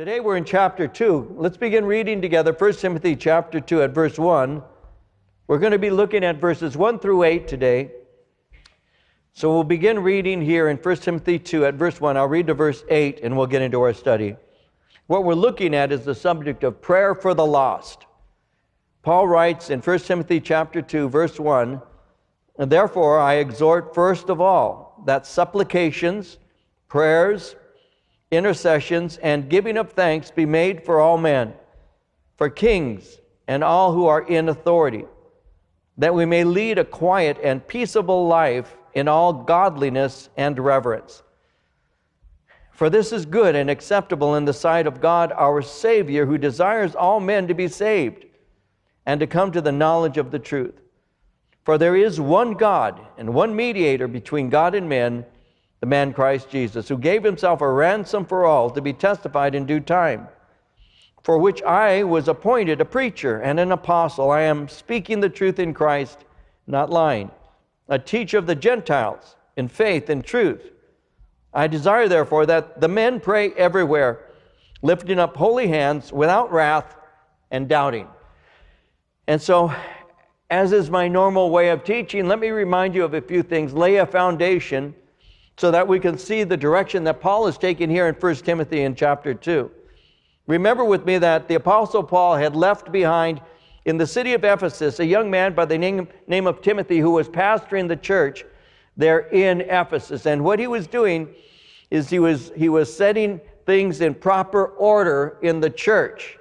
Today we're in chapter 2. Let's begin reading together 1 Timothy chapter 2 at verse 1. We're going to be looking at verses 1 through 8 today. So we'll begin reading here in 1 Timothy 2 at verse 1. I'll read to verse 8 and we'll get into our study. What we're looking at is the subject of prayer for the lost. Paul writes in 1 Timothy chapter 2 verse 1, "And therefore I exhort first of all that supplications, prayers, intercessions and giving of thanks be made for all men, for kings and all who are in authority, that we may lead a quiet and peaceable life in all godliness and reverence. For this is good and acceptable in the sight of God our Savior, who desires all men to be saved and to come to the knowledge of the truth. For there is one God and one mediator between God and men, the man Christ Jesus, who gave himself a ransom for all, to be testified in due time, for which I was appointed a preacher and an apostle. I am speaking the truth in Christ, not lying, a teacher of the Gentiles in faith and truth. I desire, therefore, that the men pray everywhere, lifting up holy hands without wrath and doubting." And so, as is my normal way of teaching, let me remind you of a few things, lay a foundation, so that we can see the direction that Paul is taking here in 1 Timothy in chapter 2. Remember with me that the Apostle Paul had left behind in the city of Ephesus a young man by the name of Timothy, who was pastoring the church there in Ephesus. And what he was doing is he was setting things in proper order in the church.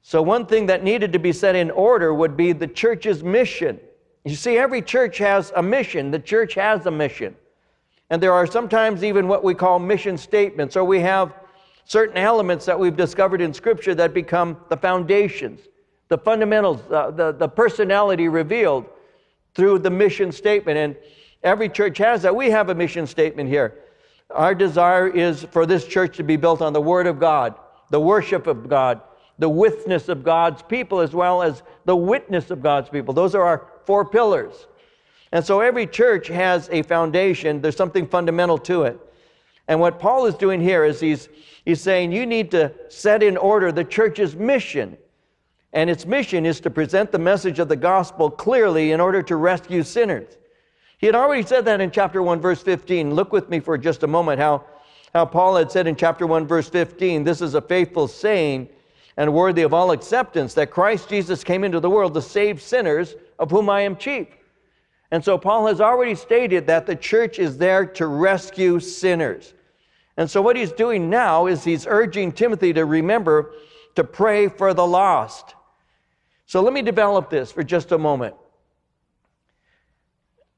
So one thing that needed to be set in order would be the church's mission. You see, every church has a mission. The church has a mission. And there are sometimes even what we call mission statements, or we have certain elements that we've discovered in Scripture that become the foundations, the fundamentals, the personality revealed through the mission statement. And every church has that. We have a mission statement here. Our desire is for this church to be built on the Word of God, the worship of God, the witness of God's people, as well as the witness of God's people. Those are our four pillars. And so every church has a foundation. There's something fundamental to it. And what Paul is doing here is he's saying you need to set in order the church's mission. And its mission is to present the message of the gospel clearly in order to rescue sinners. He had already said that in chapter 1, verse 15. Look with me for just a moment how Paul had said in chapter 1, verse 15, "This is a faithful saying and worthy of all acceptance, that Christ Jesus came into the world to save sinners, of whom I am chief." And so Paul has already stated that the church is there to rescue sinners. And so what he's doing now is he's urging Timothy to remember to pray for the lost. So let me develop this for just a moment.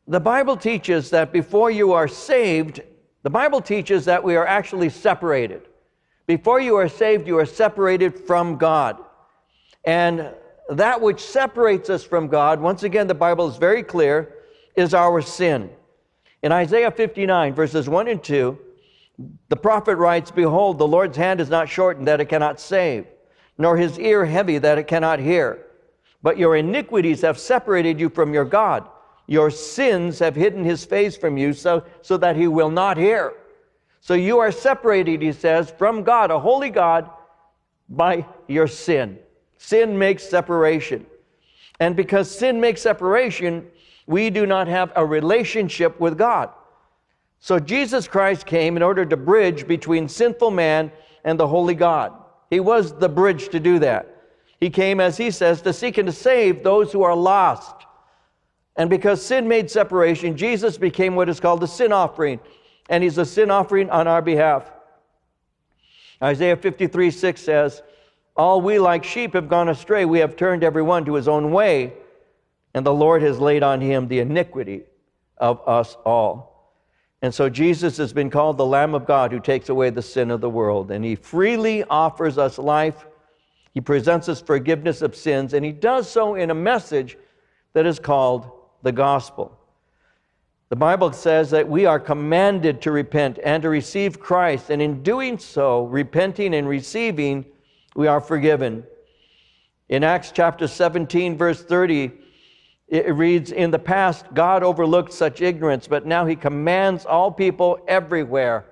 The Bible teaches that before you are saved, the Bible teaches that we are actually separated. Before you are saved, you are separated from God. And that which separates us from God, once again, the Bible is very clear, is our sin. In Isaiah 59, verses 1 and 2, the prophet writes, "Behold, the Lord's hand is not shortened that it cannot save, nor his ear heavy that it cannot hear. But your iniquities have separated you from your God. Your sins have hidden his face from you so that he will not hear." So you are separated, he says, from God, a holy God, by your sin. Sin makes separation. And because sin makes separation, we do not have a relationship with God. So Jesus Christ came in order to bridge between sinful man and the holy God. He was the bridge to do that. He came, as he says, to seek and to save those who are lost. And because sin made separation, Jesus became what is called the sin offering. And he's a sin offering on our behalf. Isaiah 53:6 says, "All we like sheep have gone astray. We have turned everyone to his own way, and the Lord has laid on him the iniquity of us all." And so Jesus has been called the Lamb of God who takes away the sin of the world. And he freely offers us life. He presents us forgiveness of sins. And he does so in a message that is called the gospel. The Bible says that we are commanded to repent and to receive Christ. And in doing so, repenting and receiving, we are forgiven. In Acts chapter 17, verse 30, it reads, "In the past, God overlooked such ignorance, but now he commands all people everywhere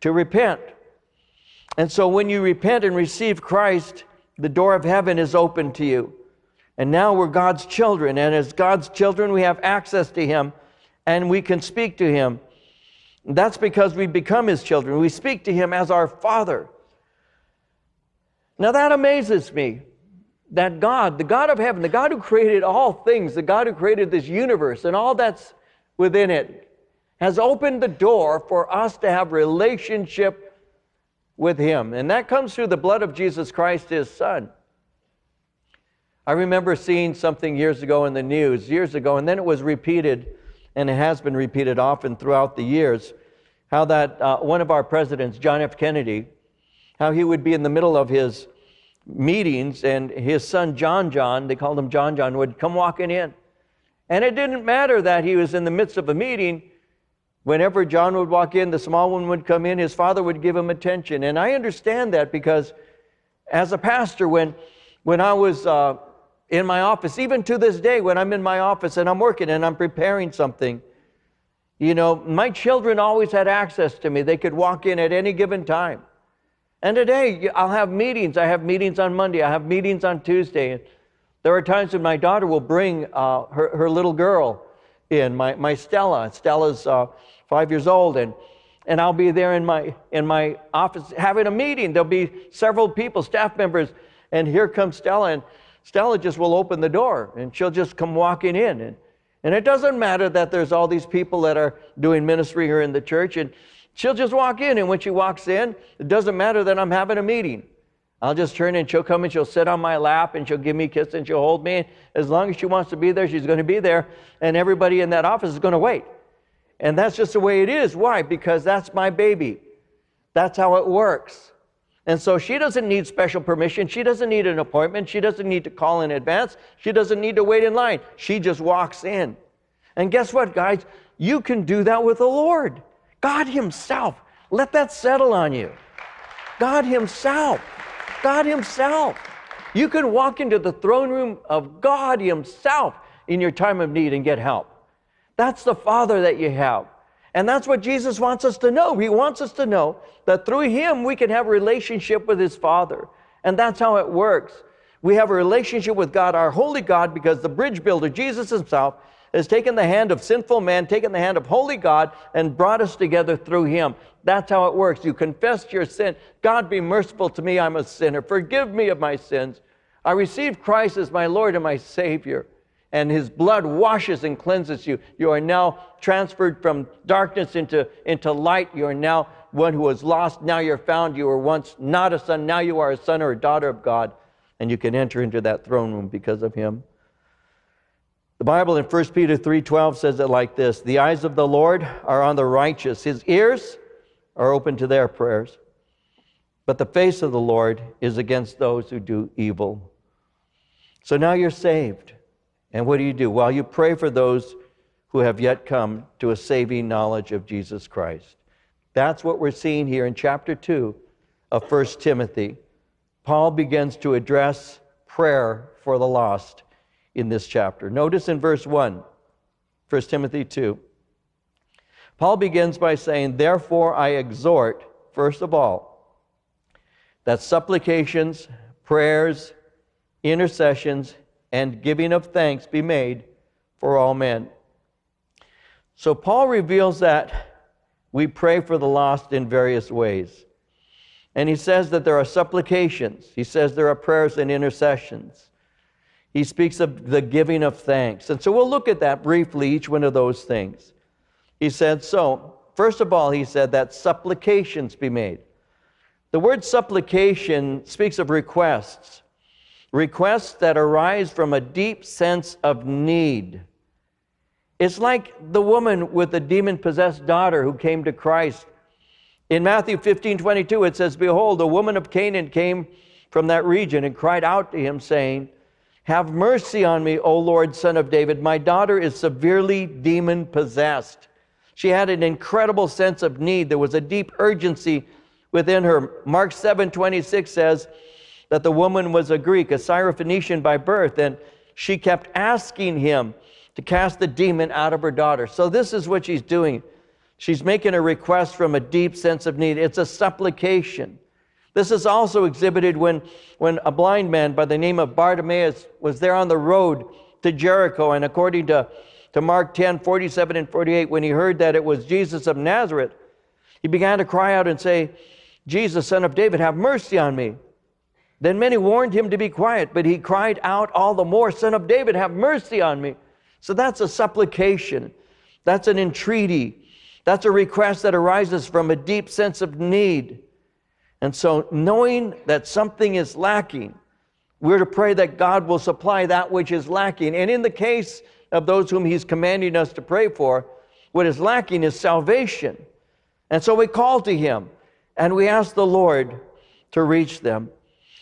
to repent." And so when you repent and receive Christ, the door of heaven is open to you. And now we're God's children. And as God's children, we have access to Him and we can speak to Him. That's because we become His children. We speak to Him as our Father. Now that amazes me, that God, the God of heaven, the God who created all things, the God who created this universe and all that's within it, has opened the door for us to have relationship with Him. And that comes through the blood of Jesus Christ, His Son. I remember seeing something years ago in the news, and then it was repeated, and it has been repeated often throughout the years, how that one of our presidents, John F. Kennedy, how he would be in the middle of his meetings, and his son John, they called him John, would come walking in. And it didn't matter that he was in the midst of a meeting. Whenever John would walk in, the small one would come in, his father would give him attention. And I understand that, because as a pastor, when I was in my office, even to this day, when I'm in my office and I'm working and I'm preparing something, you know, my children always had access to me. They could walk in at any given time. And today, I'll have meetings. I have meetings on Monday. I have meetings on Tuesday. There are times when my daughter will bring her little girl in, my Stella. Stella's 5 years old, and I'll be there in my office having a meeting. There'll be several people, staff members, and here comes Stella, and Stella just will open the door, and she'll just come walking in. And it doesn't matter that there's all these people that are doing ministry here in the church, and she'll just walk in, and when she walks in, it doesn't matter that I'm having a meeting. I'll just turn and she'll come and she'll sit on my lap and she'll give me a kiss and she'll hold me. As long as she wants to be there, she's going to be there, and everybody in that office is going to wait. And that's just the way it is. Why? Because that's my baby. That's how it works. And so she doesn't need special permission. She doesn't need an appointment. She doesn't need to call in advance. She doesn't need to wait in line. She just walks in. And guess what, guys? You can do that with the Lord. God Himself. Let that settle on you. God Himself. God Himself. You can walk into the throne room of God Himself in your time of need and get help. That's the Father that you have. And that's what Jesus wants us to know. He wants us to know that through Him we can have a relationship with His Father. And that's how it works. We have a relationship with God, our holy God, because the bridge builder, Jesus Himself, has taken the hand of sinful man, taken the hand of holy God, and brought us together through Him. That's how it works. You confess your sin. God, be merciful to me. I'm a sinner. Forgive me of my sins. I receive Christ as my Lord and my Savior, and His blood washes and cleanses you. You are now transferred from darkness into light. You are now one who was lost. Now you're found. You were once not a son. Now you are a son or a daughter of God, and you can enter into that throne room because of Him. The Bible in 1 Peter 3:12 says it like this: the eyes of the Lord are on the righteous, His ears are open to their prayers, but the face of the Lord is against those who do evil. So now you're saved. And what do? Well, you pray for those who have yet come to a saving knowledge of Jesus Christ. That's what we're seeing here in chapter 2 of 1 Timothy. Paul begins to address prayer for the lost in this chapter. Notice in verse 1, 1 Timothy 2, Paul begins by saying, therefore I exhort, first of all, that supplications, prayers, intercessions, and giving of thanks be made for all men. So Paul reveals that we pray for the lost in various ways. And he says that there are supplications. He says there are prayers and intercessions. He speaks of the giving of thanks. And so we'll look at that briefly, each one of those things. He said, so, first of all, he said that supplications be made. The word supplication speaks of requests. Requests that arise from a deep sense of need. It's like the woman with the demon-possessed daughter who came to Christ. In Matthew 15:22, it says, behold, a woman of Canaan came from that region and cried out to Him, saying, have mercy on me, O Lord, Son of David. My daughter is severely demon-possessed. She had an incredible sense of need. There was a deep urgency within her. Mark 7:26 says that the woman was a Greek, a Syrophoenician by birth, and she kept asking Him to cast the demon out of her daughter. So this is what she's doing. She's making a request from a deep sense of need. It's a supplication. This is also exhibited when a blind man by the name of Bartimaeus was there on the road to Jericho. And according to Mark 10, 47 and 48, when he heard that it was Jesus of Nazareth, he began to cry out and say, "Jesus, Son of David, have mercy on me." Then many warned him to be quiet, but he cried out all the more, "Son of David, have mercy on me." So that's a supplication. That's an entreaty. That's a request that arises from a deep sense of need. And so knowing that something is lacking, we're to pray that God will supply that which is lacking. And in the case of those whom he's commanding us to pray for, what is lacking is salvation. And so we call to him and we ask the Lord to reach them.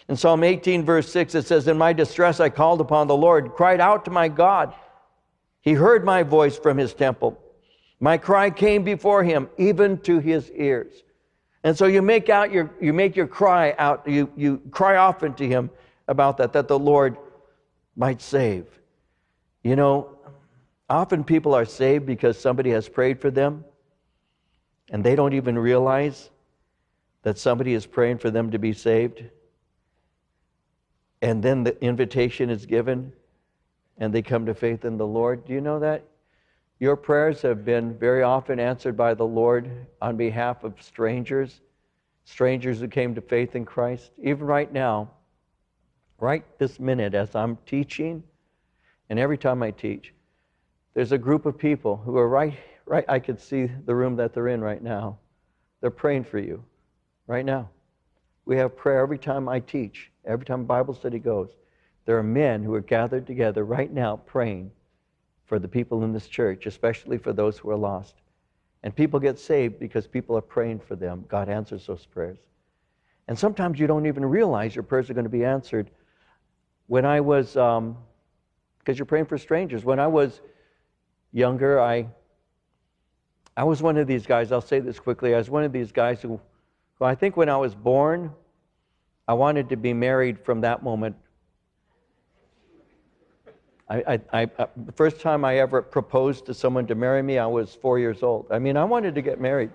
In Psalm 18, verse 6, it says, "In my distress I called upon the Lord, cried out to my God. He heard my voice from his temple. My cry came before him, even to his ears." And so you cry often to him about that the Lord might save. You know, often people are saved because somebody has prayed for them, and they don't even realize that somebody is praying for them to be saved. And then the invitation is given, and they come to faith in the Lord. Do you know that? Your prayers have been very often answered by the Lord on behalf of strangers who came to faith in Christ. Even right now, right this minute as I'm teaching, and every time I teach, there's a group of people who are right, I could see the room that they're in right now. They're praying for you right now. We have prayer every time I teach, every time Bible study goes. There are men who are gathered together right now praying for the people in this church, especially for those who are lost. And people get saved because people are praying for them. God answers those prayers. And sometimes you don't even realize your prayers are going to be answered. When I was, because you're praying for strangers. When I was younger, I was one of these guys, I'll say this quickly, I was one of these guys who I think when I was born, I wanted to be married from that moment. The first time I ever proposed to someone to marry me, I was 4 years old. I mean, I wanted to get married.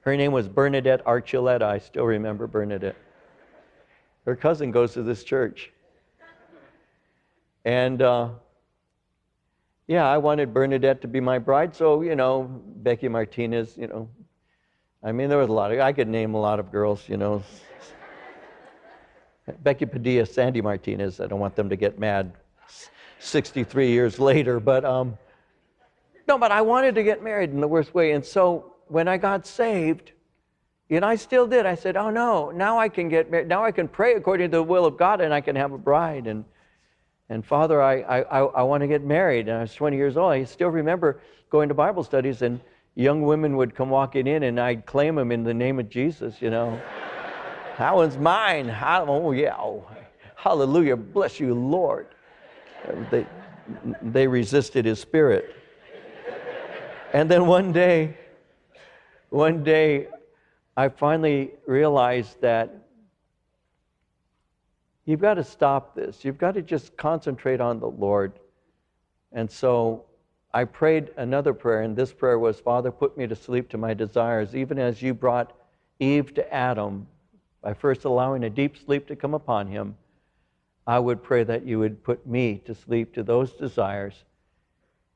Her name was Bernadette Archuleta. I still remember Bernadette. Her cousin goes to this church. And I wanted Bernadette to be my bride. So, you know, Becky Martinez, you know, I mean, there was I could name a lot of girls, you know. Becky Padilla, Sandy Martinez, I don't want them to get mad 63 years later, but but I wanted to get married in the worst way. And so when I got saved, and I still did, I said, oh no, now I can get married, now I can pray according to the will of God and I can have a bride. And Father, I want to get married. And I was 20 years old. I still remember going to Bible studies and young women would come walking in and I'd claim them in the name of Jesus, you know. That one's mine. Hallelujah. Bless you, Lord. They resisted his spirit. And then one day, I finally realized that you've got to stop this. You've got to just concentrate on the Lord. And so I prayed another prayer, and this prayer was, Father, put me to sleep to my desires, even as you brought Eve to Adam, by first allowing a deep sleep to come upon him. I would pray that you would put me to sleep to those desires,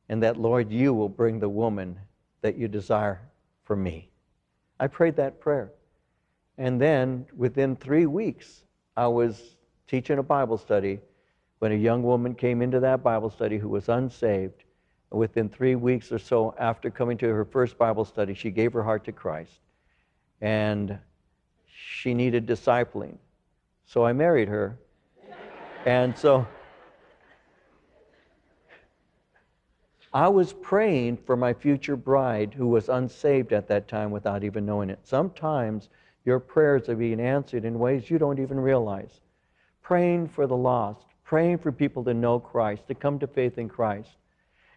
and that, Lord, you will bring the woman that you desire for me. I prayed that prayer. And then within 3 weeks, I was teaching a Bible study when a young woman came into that Bible study who was unsaved. Within 3 weeks or so after coming to her first Bible study, she gave her heart to Christ and she needed discipling. So I married her. And so I was praying for my future bride who was unsaved at that time without even knowing it. Sometimes your prayers are being answered in ways you don't even realize. Praying for the lost, praying for people to know Christ, to come to faith in Christ.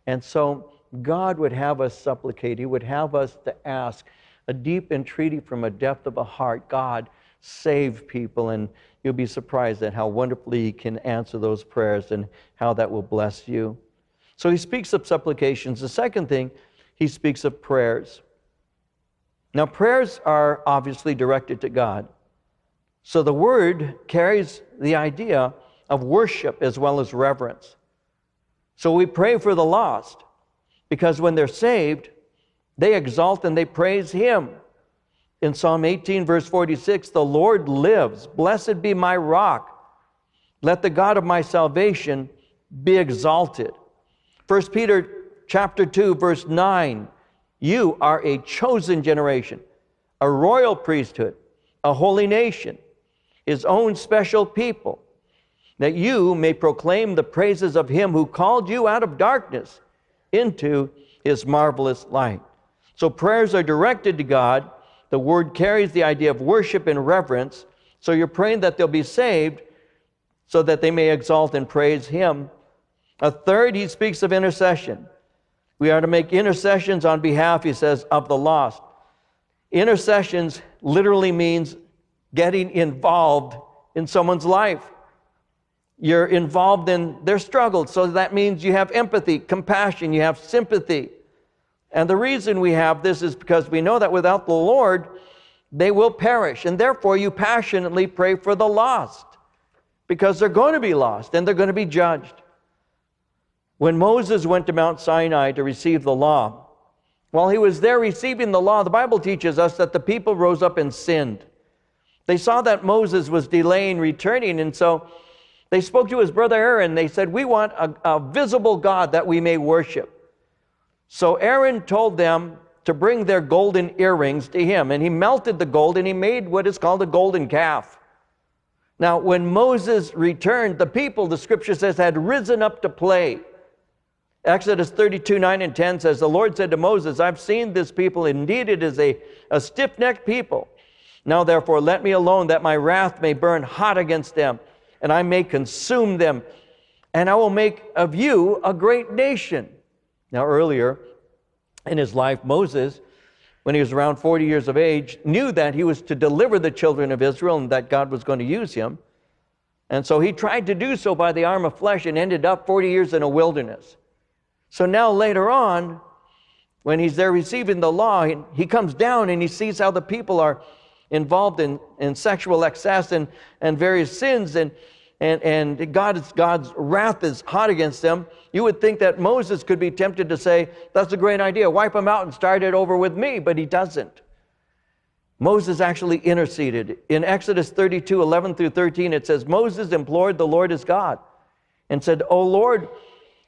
And so God would have us supplicate. He would have us to ask a deep entreaty from a depth of a heart. God, save people. And you'll be surprised at how wonderfully he can answer those prayers and how that will bless you. So he speaks of supplications. The second thing, he speaks of prayers. Now, prayers are obviously directed to God. So the word carries the idea of worship as well as reverence. So we pray for the lost, because when they're saved, they exalt and they praise Him. In Psalm 18, verse 46, the Lord lives, blessed be my rock. Let the God of my salvation be exalted. 1 Peter chapter 2, verse 9, you are a chosen generation, a royal priesthood, a holy nation, His own special people, that you may proclaim the praises of Him who called you out of darkness into His marvelous light. So prayers are directed to God. The word carries the idea of worship and reverence. So you're praying that they'll be saved so that they may exalt and praise Him. A third, he speaks of intercession. We are to make intercessions on behalf, he says, of the lost. Intercessions literally means getting involved in someone's life. You're involved in their struggle, so that means you have empathy, compassion, you have sympathy. And the reason we have this is because we know that without the Lord, they will perish, and therefore you passionately pray for the lost, because they're going to be lost and they're going to be judged. When Moses went to Mount Sinai to receive the law, while he was there receiving the law, the Bible teaches us that the people rose up and sinned. They saw that Moses was delaying returning, and so they spoke to his brother Aaron. They said, we want a visible God that we may worship. So Aaron told them to bring their golden earrings to him, and he melted the gold, and he made what is called a golden calf. Now, when Moses returned, the people, the scripture says, had risen up to play. Exodus 32, 9 and 10 says, the Lord said to Moses, I've seen this people. Indeed, it is a stiff-necked people. Now, therefore, let me alone, that my wrath may burn hot against them, and I may consume them, and I will make of you a great nation. Now, earlier in his life, Moses, when he was around 40 years of age, knew that he was to deliver the children of Israel and that God was going to use him. And so he tried to do so by the arm of flesh and ended up 40 years in a wilderness. So now later on, when he's there receiving the law, he comes down and he sees how the people are involved in sexual excess and various sins, and God's wrath is hot against them. You would think that Moses could be tempted to say, that's a great idea, wipe them out and start it over with me, but he doesn't. Moses actually interceded. In Exodus 32, 11 through 13, it says, Moses implored the Lord his God and said, O Lord,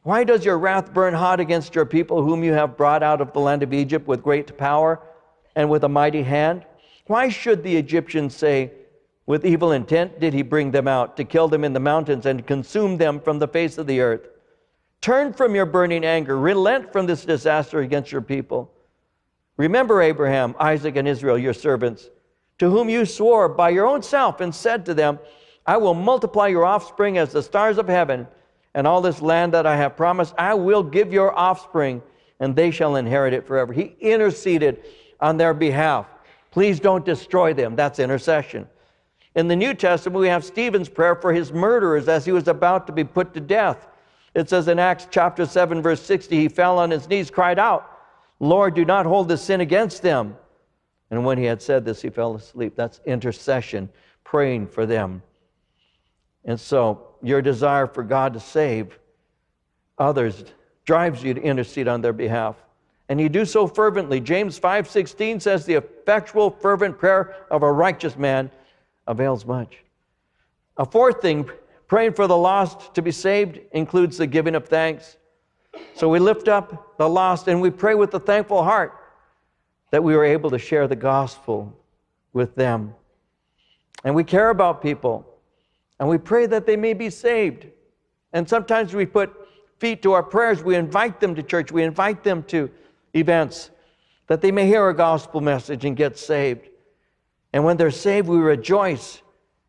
why does your wrath burn hot against your people whom you have brought out of the land of Egypt with great power and with a mighty hand? Why should the Egyptians say, with evil intent did he bring them out, to kill them in the mountains and consume them from the face of the earth? Turn from your burning anger, relent from this disaster against your people. Remember Abraham, Isaac, and Israel, your servants, to whom you swore by your own self and said to them, I will multiply your offspring as the stars of heaven, and all this land that I have promised, I will give your offspring, and they shall inherit it forever. He interceded on their behalf. Please don't destroy them. That's intercession. In the New Testament, we have Stephen's prayer for his murderers as he was about to be put to death. It says in Acts chapter 7, verse 60, he fell on his knees, cried out, Lord, do not hold this sin against them. And when he had said this, he fell asleep. That's intercession, praying for them. And so your desire for God to save others drives you to intercede on their behalf. And you do so fervently. James 5:16 says, the effectual, fervent prayer of a righteous man avails much. A fourth thing, praying for the lost to be saved, includes the giving of thanks. So we lift up the lost and we pray with a thankful heart that we were able to share the gospel with them. And we care about people and we pray that they may be saved. And sometimes we put feet to our prayers. We invite them to church. We invite them to events that they may hear a gospel message and get saved. And when they're saved, we rejoice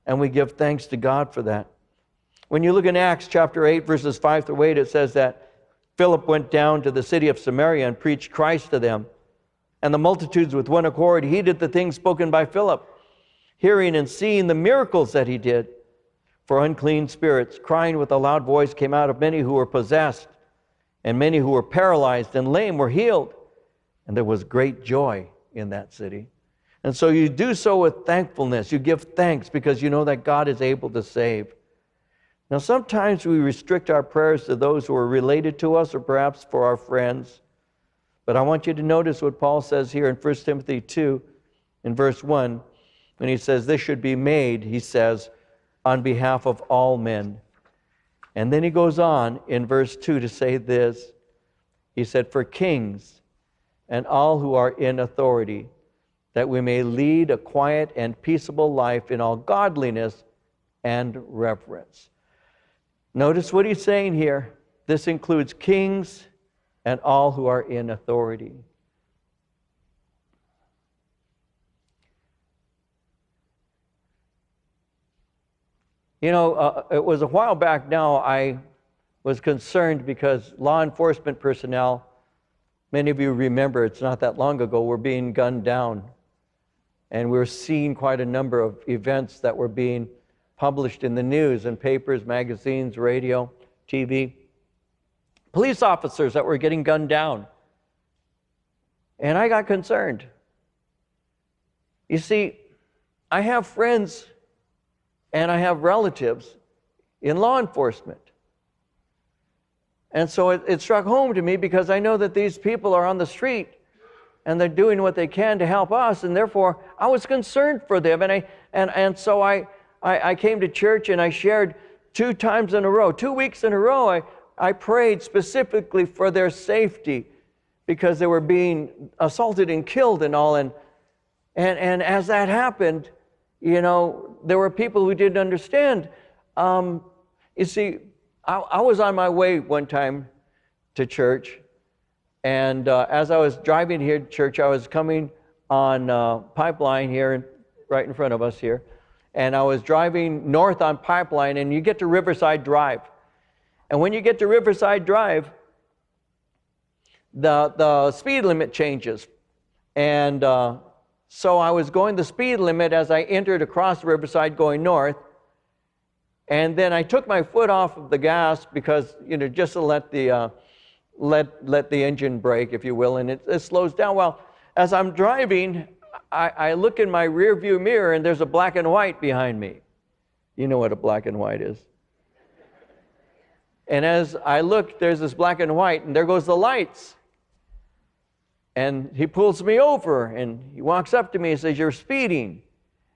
and we give thanks to God for that. When you look in Acts chapter 8, verses 5 through 8, it says that Philip went down to the city of Samaria and preached Christ to them. And the multitudes with one accord heeded the things spoken by Philip, hearing and seeing the miracles that he did. For unclean spirits, crying with a loud voice, came out of many who were possessed, and many who were paralyzed and lame were healed. And there was great joy in that city. And so you do so with thankfulness. You give thanks because you know that God is able to save. Now, sometimes we restrict our prayers to those who are related to us or perhaps for our friends. But I want you to notice what Paul says here in 1 Timothy 2 in verse 1. When he says this should be made, he says, on behalf of all men. And then he goes on in verse 2 to say this. He said, for kings and all who are in authority, that we may lead a quiet and peaceable life in all godliness and reverence. Notice what he's saying here. This includes kings and all who are in authority. You know, it was a while back now, I was concerned because law enforcement personnel, many of you remember, it's not that long ago, were being gunned down. And we were seeing quite a number of events that were being published in the news and papers, magazines, radio, TV. Police officers that were getting gunned down. And I got concerned. You see, I have friends and I have relatives in law enforcement. And so it struck home to me because I know that these people are on the street and they're doing what they can to help us, and therefore I was concerned for them. And so I came to church and I shared 2 weeks in a row, I prayed specifically for their safety because they were being assaulted and killed and all. And as that happened, you know, there were people who didn't understand. You see, I was on my way one time to church, and as I was driving here to church, I was coming on Pipeline here, right in front of us here, and I was driving north on Pipeline, and you get to Riverside Drive. And when you get to Riverside Drive, the speed limit changes. And so I was going the speed limit as I entered across Riverside going north. And then I took my foot off of the gas because, you know, just to let the let the engine brake, if you will, and it slows down. Well, as I'm driving, I look in my rearview mirror and there's a black and white behind me. You know what a black and white is. And as I look, there's this black and white, and there goes the lights. And he pulls me over, and he walks up to me and says, "You're speeding."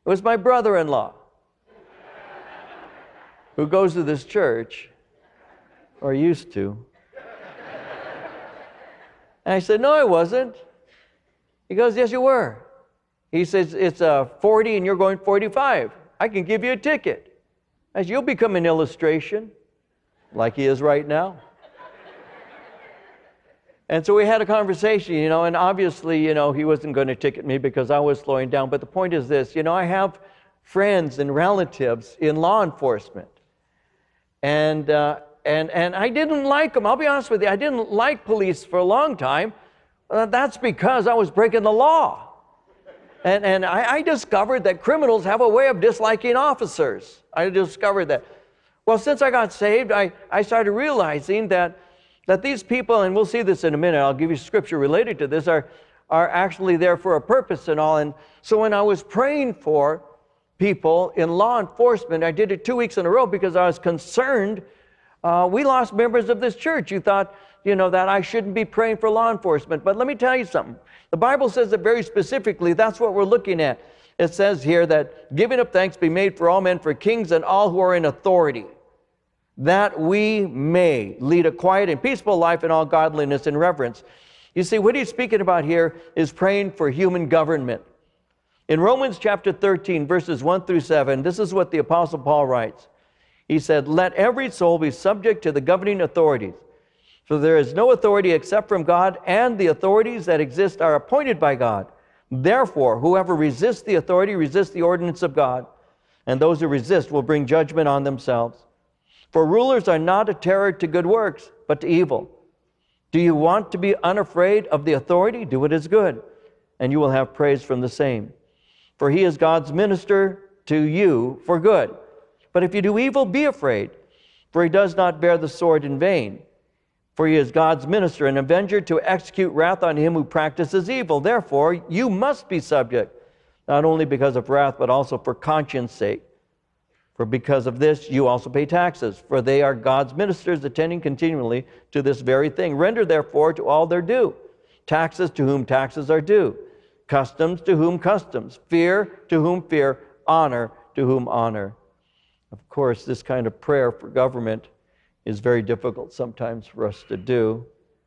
It was my brother-in-law who goes to this church, or used to. And I said, "No, I wasn't." He goes, "Yes, you were." He says, "It's 40 and you're going 45. I can give you a ticket." I said, "You'll become an illustration," like he is right now. And so we had a conversation, you know, and obviously, you know, he wasn't going to ticket me because I was slowing down. But the point is this, you know, I have friends and relatives in law enforcement. And I didn't like them. I'll be honest with you, I didn't like police for a long time. That's because I was breaking the law. And I discovered that criminals have a way of disliking officers. I discovered that. Well, since I got saved, I started realizing that these people, and we'll see this in a minute, I'll give you scripture related to this, are actually there for a purpose and all. And so when I was praying for people in law enforcement, I did it 2 weeks in a row because I was concerned. We lost members of this church. You thought, you know, that I shouldn't be praying for law enforcement. But let me tell you something. The Bible says it very specifically. That's what we're looking at. It says here that giving up thanks be made for all men, for kings and all who are in authority, that we may lead a quiet and peaceful life in all godliness and reverence. You see, what he's speaking about here is praying for human government. In Romans chapter 13, verses 1-7, this is what the Apostle Paul writes. He said, "Let every soul be subject to the governing authorities. For there is no authority except from God, and the authorities that exist are appointed by God. Therefore, whoever resists the authority resists the ordinance of God, and those who resist will bring judgment on themselves. For rulers are not a terror to good works, but to evil. Do you want to be unafraid of the authority? Do what is good, and you will have praise from the same. For he is God's minister to you for good. But if you do evil, be afraid, for he does not bear the sword in vain. For he is God's minister, an avenger to execute wrath on him who practices evil. Therefore, you must be subject, not only because of wrath, but also for conscience sake. For because of this you also pay taxes, for they are God's ministers, attending continually to this very thing. Render therefore to all their due, taxes to whom taxes are due, customs to whom customs, fear to whom fear, honor to whom honor. Of course, this kind of prayer for government is very difficult sometimes for us to do.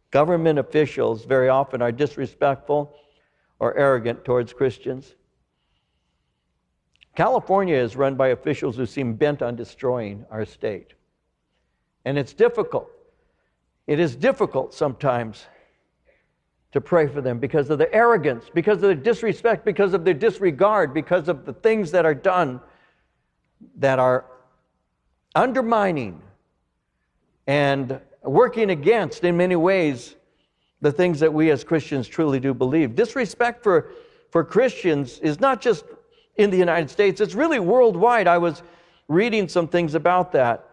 Government officials very often are disrespectful or arrogant towards Christians. California is run by officials who seem bent on destroying our state. And it's difficult. It is difficult sometimes to pray for them because of the arrogance, because of the disrespect, because of the disregard, because of the things that are done that are undermining and working against, in many ways, the things that we as Christians truly do believe. Disrespect for Christians is not just in the United States, it's really worldwide. I was reading some things about that.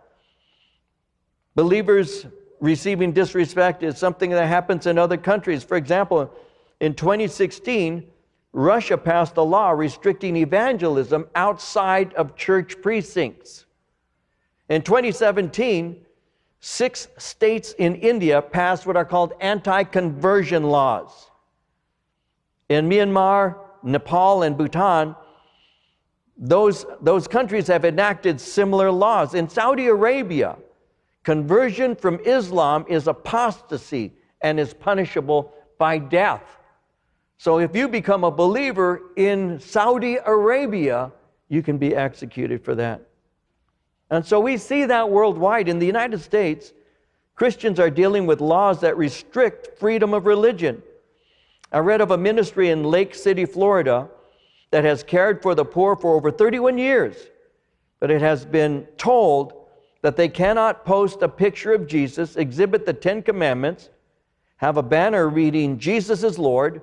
Believers receiving disrespect is something that happens in other countries. For example, in 2016, Russia passed a law restricting evangelism outside of church precincts. In 2017, 6 states in India passed what are called anti-conversion laws. In Myanmar, Nepal, and Bhutan, those countries have enacted similar laws. In Saudi Arabia, conversion from Islam is apostasy and is punishable by death. So if you become a believer in Saudi Arabia, you can be executed for that. And so we see that worldwide. In the United States, Christians are dealing with laws that restrict freedom of religion. I read of a ministry in Lake City, Florida, that has cared for the poor for over 31 years, but it has been told that they cannot post a picture of Jesus, exhibit the 10 Commandments, have a banner reading, "Jesus is Lord,"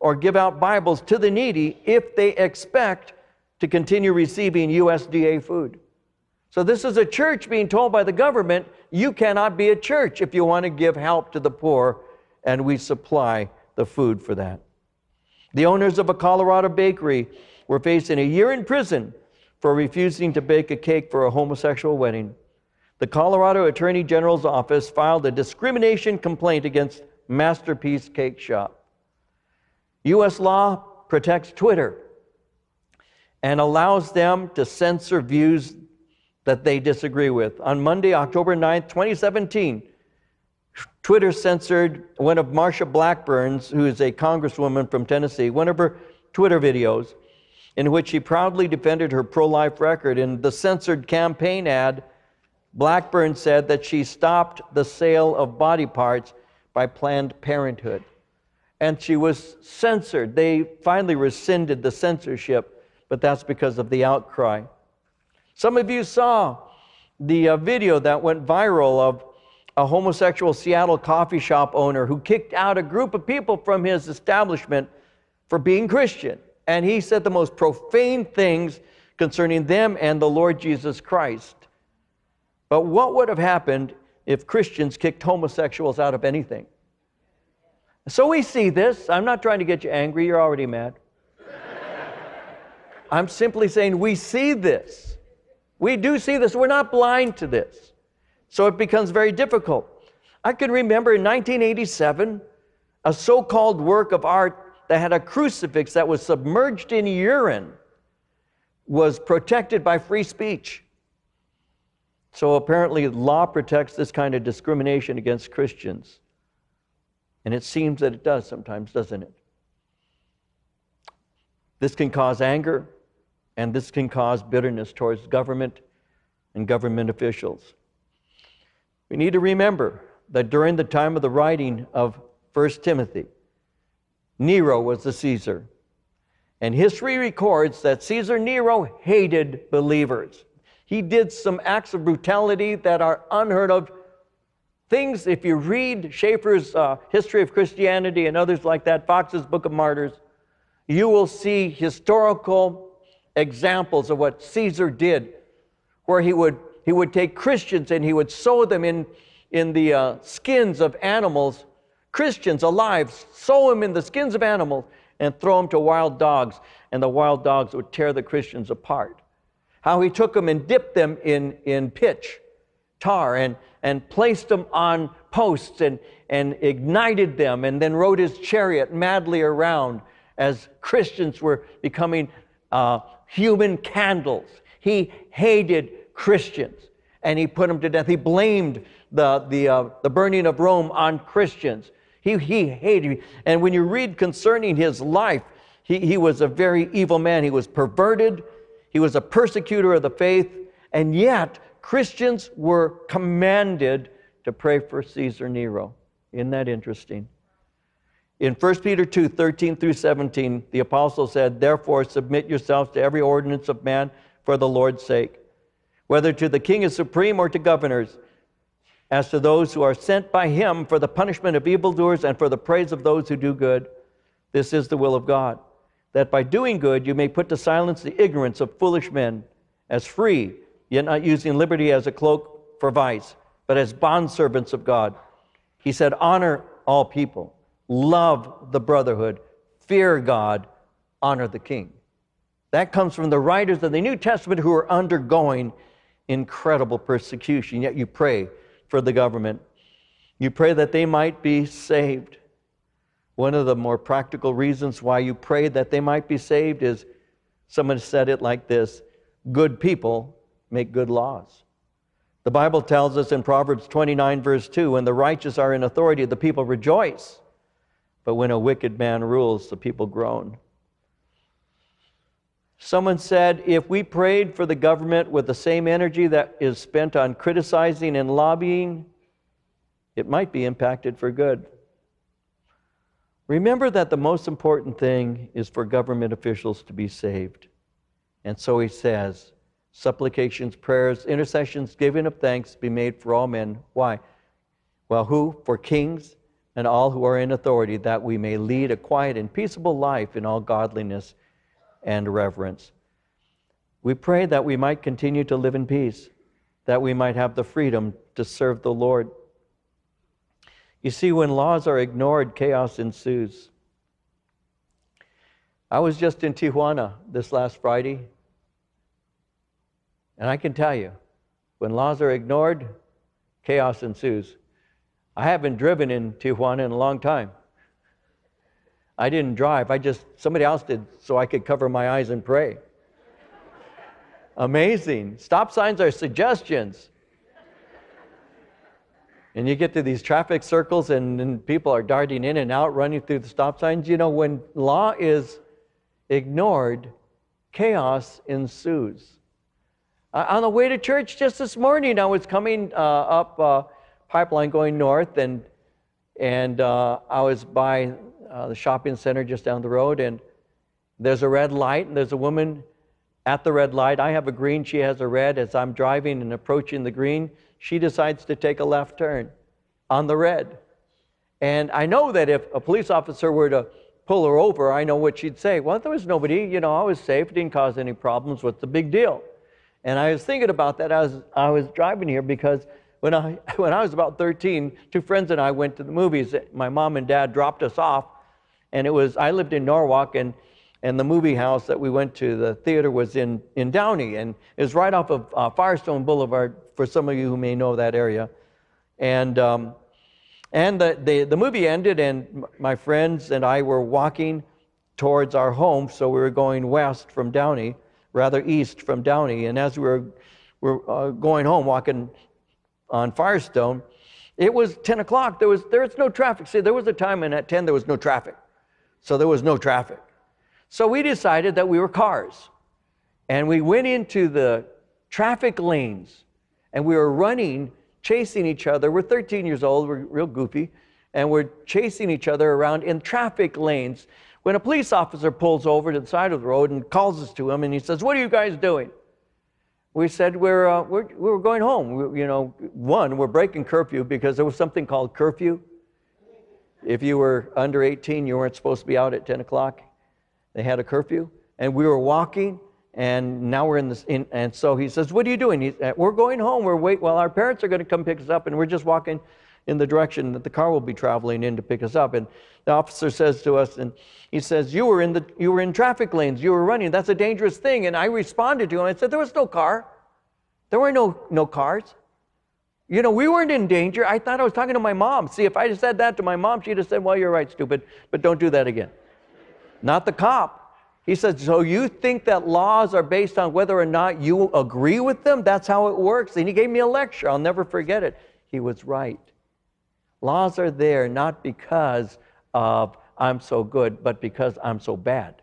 or give out Bibles to the needy if they expect to continue receiving USDA food. So this is a church being told by the government, you cannot be a church if you want to give help to the poor, and we supply the food for that. The owners of a Colorado bakery were facing a year in prison for refusing to bake a cake for a homosexual wedding. The Colorado Attorney General's office filed a discrimination complaint against Masterpiece Cake Shop. U.S. law protects Twitter and allows them to censor views that they disagree with. On Monday, October 9th, 2017, Twitter censored one of Marsha Blackburn's, who is a congresswoman from Tennessee, one of her Twitter videos in which she proudly defended her pro-life record. In the censored campaign ad, Blackburn said that she stopped the sale of body parts by Planned Parenthood. And she was censored. They finally rescinded the censorship, but that's because of the outcry. Some of you saw the video that went viral of a homosexual Seattle coffee shop owner who kicked out a group of people from his establishment for being Christian. And he said the most profane things concerning them and the Lord Jesus Christ. But what would have happened if Christians kicked homosexuals out of anything? So we see this. I'm not trying to get you angry. You're already mad. I'm simply saying we see this. We do see this. We're not blind to this. So it becomes very difficult. I can remember in 1987, a so-called work of art that had a crucifix that was submerged in urine was protected by free speech. So apparently law protects this kind of discrimination against Christians. And it seems that it does sometimes, doesn't it? This can cause anger, and this can cause bitterness towards government and government officials. We need to remember that during the time of the writing of 1 Timothy, Nero was the Caesar. And history records that Caesar Nero hated believers. He did some acts of brutality that are unheard of. Things, if you read Schaeffer's History of Christianity and others like that, Fox's Book of Martyrs, you will see historical examples of what Caesar did, where he would take Christians and he would sew them in the skins of animals, Christians alive, sew them in the skins of animals and throw them to wild dogs. and the wild dogs would tear the Christians apart. How he took them and dipped them in pitch, tar, and placed them on posts and ignited them, and then rode his chariot madly around as Christians were becoming human candles. He hated Christians, and he put them to death. He blamed the burning of Rome on Christians. He hated. And when you read concerning his life, he was a very evil man. He was perverted. He was a persecutor of the faith. And yet, Christians were commanded to pray for Caesar Nero. Isn't that interesting? In 1 Peter 2, 13 through 17, the apostle said, "Therefore submit yourselves to every ordinance of man for the Lord's sake, whether to the king as supreme or to governors, as to those who are sent by him for the punishment of evildoers and for the praise of those who do good. This is the will of God, that by doing good you may put to silence the ignorance of foolish men, as free, yet not using liberty as a cloak for vice, but as bondservants of God." He said, "Honor all people, love the brotherhood, fear God, honor the king." That comes from the writers of the New Testament who are undergoing incredible persecution, yet you pray for the government. You pray that they might be saved. One of the more practical reasons why you pray that they might be saved is, someone said it like this, good people make good laws. The Bible tells us in Proverbs 29 verse 2, when the righteous are in authority, the people rejoice. But when a wicked man rules, the people groan. Someone said, if we prayed for the government with the same energy that is spent on criticizing and lobbying, it might be impacted for good. Remember that the most important thing is for government officials to be saved. And so he says, supplications, prayers, intercessions, giving of thanks be made for all men. Why? Well, who? For kings and all who are in authority, that we may lead a quiet and peaceable life in all godliness and reverence. We pray that we might continue to live in peace, that we might have the freedom to serve the Lord. You see, when laws are ignored, chaos ensues. I was just in Tijuana this last Friday, and I can tell you, when laws are ignored, chaos ensues. I haven't driven in Tijuana in a long time. I didn't drive, somebody else did so I could cover my eyes and pray. Amazing. Stop signs are suggestions. And you get to these traffic circles and people are darting in and out, running through the stop signs. You know, when law is ignored, chaos ensues. On the way to church just this morning, I was coming up Pipeline going north, and I was by the shopping center just down the road, and there's a red light, and there's a woman at the red light. I have a green, she has a red. As I'm driving and approaching the green, she decides to take a left turn on the red. And I know that if a police officer were to pull her over, I know what she'd say. Well, there was nobody, you know, I was safe, didn't cause any problems, what's the big deal? And I was thinking about that as I was driving here, because when I was about 13, two friends and I went to the movies. My mom and dad dropped us off, and I lived in Norwalk, and the movie house that we went to, the theater, was in Downey, and it was right off of Firestone Boulevard, for some of you who may know that area. And the movie ended, and my friends and I were walking towards our home, so we were going east from Downey, and as we were going home, walking on Firestone, it was 10 o'clock, there was no traffic. See, there was a time, and at 10 there was no traffic, so there was no traffic. So we decided that we were cars, and we went into the traffic lanes, and we were running, chasing each other. We're 13 years old, we're real goofy, and we're chasing each other around in traffic lanes. When a police officer pulls over to the side of the road and calls us to him, and he says, "What are you guys doing?" We said, "We're going home. We're breaking curfew," because there was something called curfew. If you were under 18, you weren't supposed to be out at 10 o'clock. They had a curfew, and we were walking, and now we're in this. And so he says, "What are you doing?" We're going home. Our parents are going to come pick us up, and we're just walking. in the direction that the car will be traveling in to pick us up. And the officer says to us, and he says, you were in traffic lanes, you were running, that's a dangerous thing. And I responded to him, I said, there was no car. There were no cars. You know, we weren't in danger. I thought I was talking to my mom. See, if I had said that to my mom, she'd have said, well, you're right, stupid, but don't do that again. Not the cop. He says, so you think that laws are based on whether or not you agree with them? That's how it works. And he gave me a lecture. I'll never forget it. He was right. Laws are there not because of I'm so good, but because I'm so bad.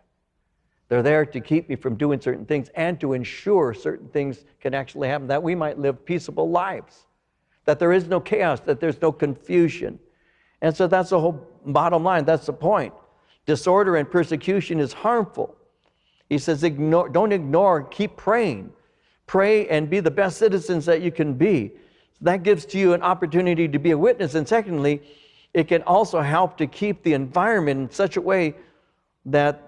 They're there to keep me from doing certain things and to ensure certain things can actually happen, that we might live peaceable lives, that there is no chaos, that there's no confusion. And so that's the whole bottom line. That's the point. Disorder and persecution is harmful. He says, don't ignore, keep praying. Pray and be the best citizens that you can be. So that gives to you an opportunity to be a witness. And secondly, it can also help to keep the environment in such a way that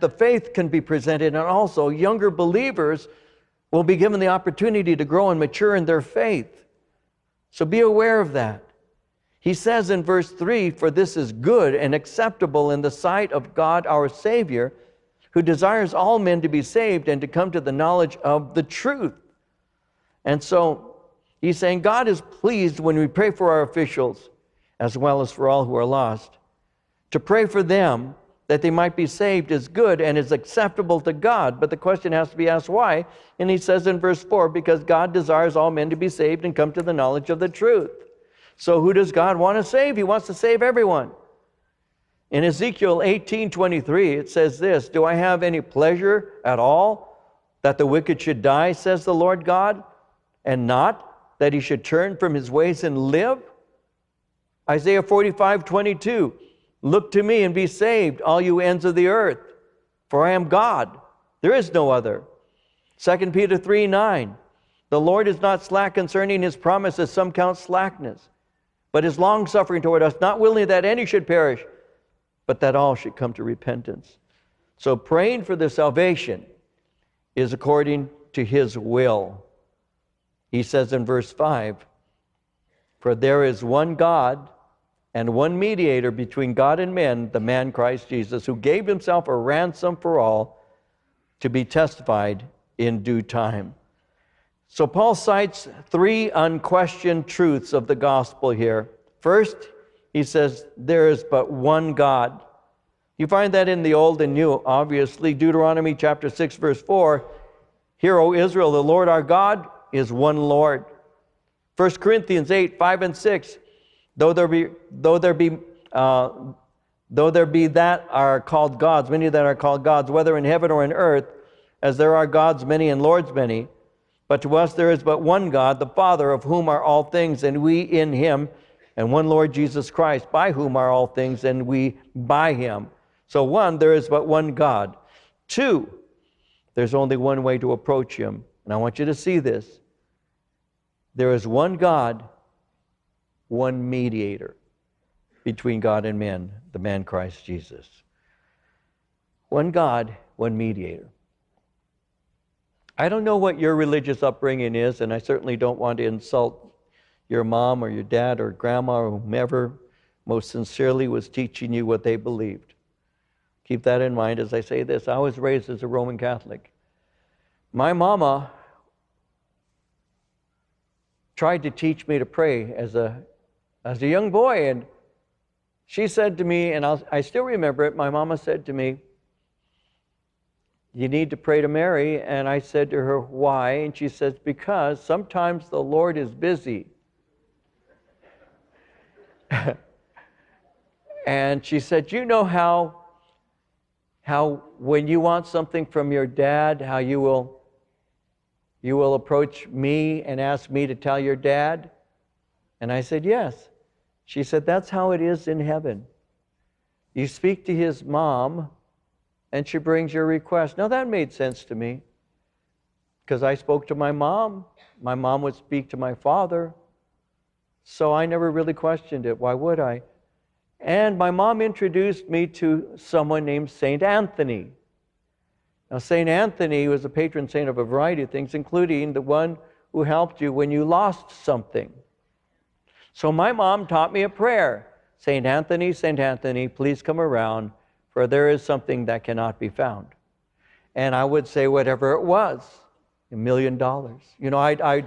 the faith can be presented, and also younger believers will be given the opportunity to grow and mature in their faith. So be aware of that. He says in verse 3, for this is good and acceptable in the sight of God our Savior, who desires all men to be saved and to come to the knowledge of the truth. And so he's saying God is pleased when we pray for our officials, as well as for all who are lost. To pray for them that they might be saved is good and is acceptable to God. But the question has to be asked why. And he says in verse 4, because God desires all men to be saved and come to the knowledge of the truth. So who does God want to save? He wants to save everyone. In Ezekiel 18:23, it says this, do I have any pleasure at all that the wicked should die, says the Lord God, and not that he should turn from his ways and live? Isaiah 45:22, look to me and be saved, all you ends of the earth, for I am God, there is no other. 2 Peter 3:9, the Lord is not slack concerning his promise, as some count slackness, but is long-suffering toward us, not willing that any should perish, but that all should come to repentance. So praying for their salvation is according to his will. He says in verse 5, for there is one God and one mediator between God and men, the man Christ Jesus, who gave himself a ransom for all, to be testified in due time. So Paul cites three unquestioned truths of the gospel here. First, he says, there is but one God. You find that in the Old and New, obviously. Deuteronomy chapter 6, verse 4, hear, O Israel, the Lord our God is one Lord. 1 Corinthians 8, 5 and 6, though there be that are called gods, many that are called gods, whether in heaven or in earth, as there are gods many and lords many, but to us there is but one God, the Father, of whom are all things, and we in him, and one Lord Jesus Christ, by whom are all things, and we by him. So one, there is but one God. Two, there's only one way to approach him. And I want you to see this. There is one God, one mediator between God and men, the man Christ Jesus. One God, one mediator. I don't know what your religious upbringing is, and I certainly don't want to insult your mom or your dad or grandma or whomever most sincerely was teaching you what they believed. Keep that in mind as I say this. I was raised as a Roman Catholic. My mama tried to teach me to pray as a young boy, and she said to me, and I still remember it, my mama said to me, you need to pray to Mary. And I said to her, why? And she says, because sometimes the Lord is busy. And she said, you know how when you want something from your dad, how you will approach me and ask me to tell your dad? And I said, yes. She said, that's how it is in heaven. You speak to his mom, and she brings your request. Now that made sense to me, because I spoke to my mom. My mom would speak to my father. So I never really questioned it. Why would I? And my mom introduced me to someone named St. Anthony. Now St. Anthony was a patron saint of a variety of things, including the one who helped you when you lost something. So my mom taught me a prayer. Saint Anthony, please come around, for there is something that cannot be found. And I would say whatever it was, $1 million. You know,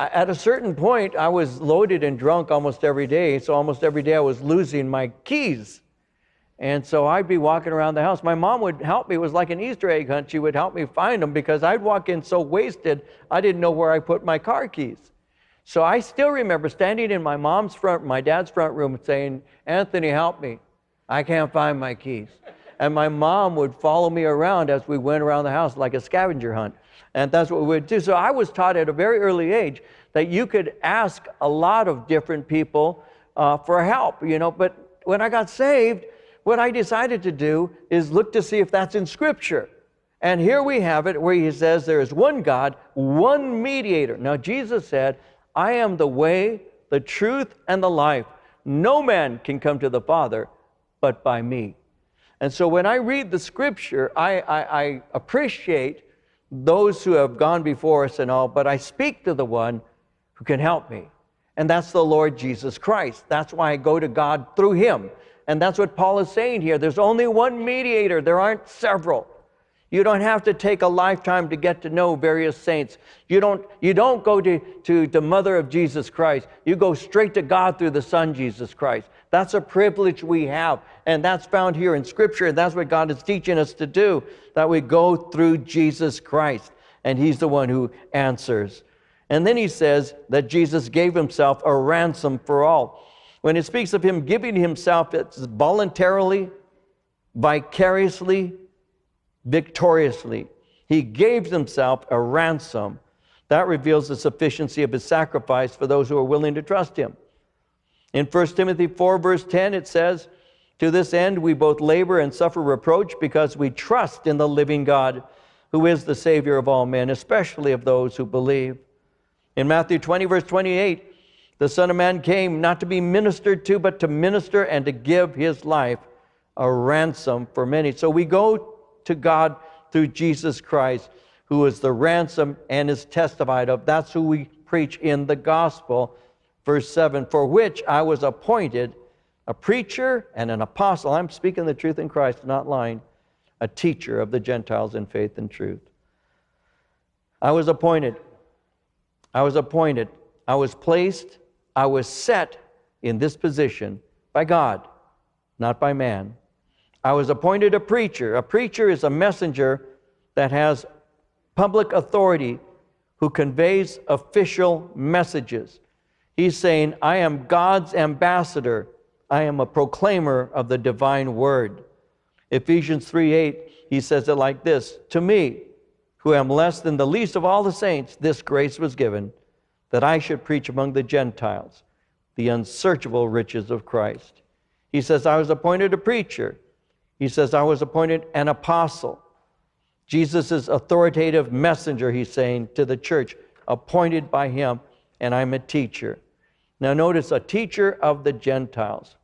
at a certain point, I was loaded and drunk almost every day. So almost every day I was losing my keys. And so I'd be walking around the house. My mom would help me. It was like an Easter egg hunt. She would help me find them because I'd walk in so wasted, I didn't know where I put my car keys. So I still remember standing in my mom's front, my dad's front room saying, Anthony, help me. I can't find my keys. And my mom would follow me around as we went around the house like a scavenger hunt. And that's what we would do. So I was taught at a very early age that you could ask a lot of different people for help, you know. But when I got saved, what I decided to do is look to see if that's in Scripture. And here we have it where he says there is one God, one mediator. Now, Jesus said, I am the way, the truth, and the life. No man can come to the Father but by me. And so when I read the Scripture, I appreciate those who have gone before us and all, but I speak to the one who can help me. And that's the Lord Jesus Christ. That's why I go to God through him. And that's what Paul is saying here. There's only one mediator. There aren't several. You don't have to take a lifetime to get to know various saints. You don't go to the mother of Jesus Christ. You go straight to God through the Son, Jesus Christ. That's a privilege we have, and that's found here in Scripture. And that's what God is teaching us to do, that we go through Jesus Christ, and he's the one who answers. And then he says that Jesus gave himself a ransom for all. When it speaks of him giving himself, it's voluntarily, vicariously, victoriously. He gave himself a ransom. That reveals the sufficiency of his sacrifice for those who are willing to trust him. In 1 Timothy 4, verse 10, it says, to this end we both labor and suffer reproach because we trust in the living God, who is the Savior of all men, especially of those who believe. In Matthew 20, verse 28, the Son of Man came not to be ministered to, but to minister and to give his life a ransom for many. So we go to God through Jesus Christ, who is the ransom and is testified of. That's who we preach in the gospel. Verse 7, for which I was appointed a preacher and an apostle. I'm speaking the truth in Christ, not lying. A teacher of the Gentiles in faith and truth. I was appointed. I was placed. I was set in this position by God, not by man. I was appointed a preacher. A preacher is a messenger that has public authority who conveys official messages. He's saying, I am God's ambassador. I am a proclaimer of the divine word. Ephesians 3:8, he says it like this, to me, who am less than the least of all the saints, this grace was given, that I should preach among the Gentiles the unsearchable riches of Christ. He says, I was appointed a preacher. He says, I was appointed an apostle. Jesus' authoritative messenger, he's saying, to the church, appointed by him, and I'm a teacher. Now notice, a teacher of the Gentiles.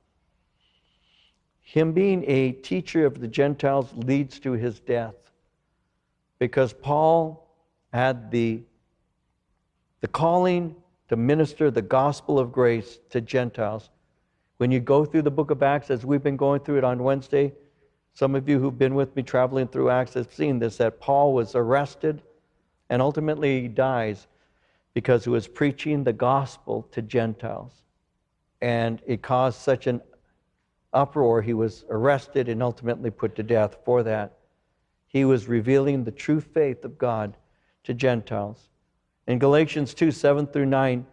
Him being a teacher of the Gentiles leads to his death, because Paul had the calling to minister the gospel of grace to Gentiles. When you go through the book of Acts, as we've been going through it on Wednesday, some of you who've been with me traveling through Acts have seen this, that Paul was arrested and ultimately he dies because he was preaching the gospel to Gentiles. And it caused such an uproar, he was arrested and ultimately put to death for that. He was revealing the true faith of God to Gentiles. In Galatians 2, 7 through 9,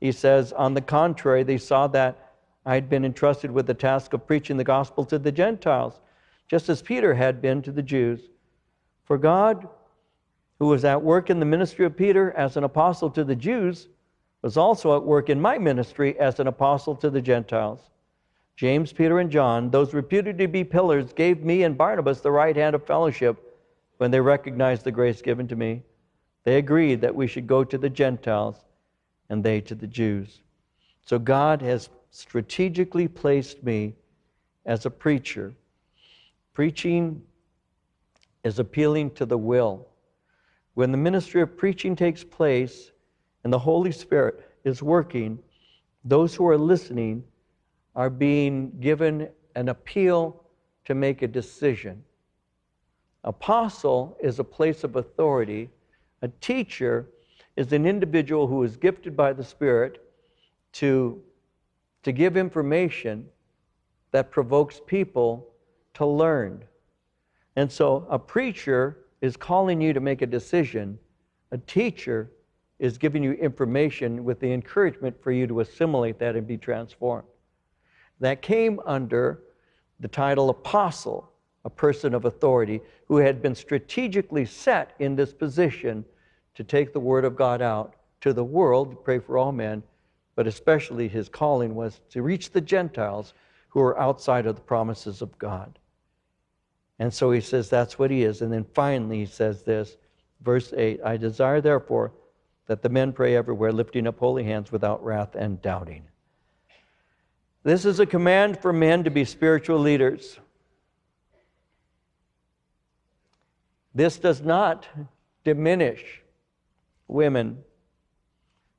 he says, on the contrary, they saw that I had been entrusted with the task of preaching the gospel to the Gentiles, just as Peter had been to the Jews. For God, who was at work in the ministry of Peter as an apostle to the Jews, was also at work in my ministry as an apostle to the Gentiles. James, Peter, and John, those reputed to be pillars, gave me and Barnabas the right hand of fellowship when they recognized the grace given to me. They agreed that we should go to the Gentiles and they to the Jews. So God has strategically placed me as a preacher. Preaching is appealing to the will. When the ministry of preaching takes place and the Holy Spirit is working, those who are listening are being given an appeal to make a decision. Apostle is a place of authority. A teacher is an individual who is gifted by the Spirit to give information that provokes people to learn. And so a preacher is calling you to make a decision. A teacher is giving you information with the encouragement for you to assimilate that and be transformed. That came under the title apostle, a person of authority who had been strategically set in this position to take the word of God out to the world, to pray for all men, but especially his calling was to reach the Gentiles who are outside of the promises of God. And so he says that's what he is. And then finally he says this, verse 8, I desire therefore that the men pray everywhere, lifting up holy hands without wrath and doubting. This is a command for men to be spiritual leaders. This does not diminish women.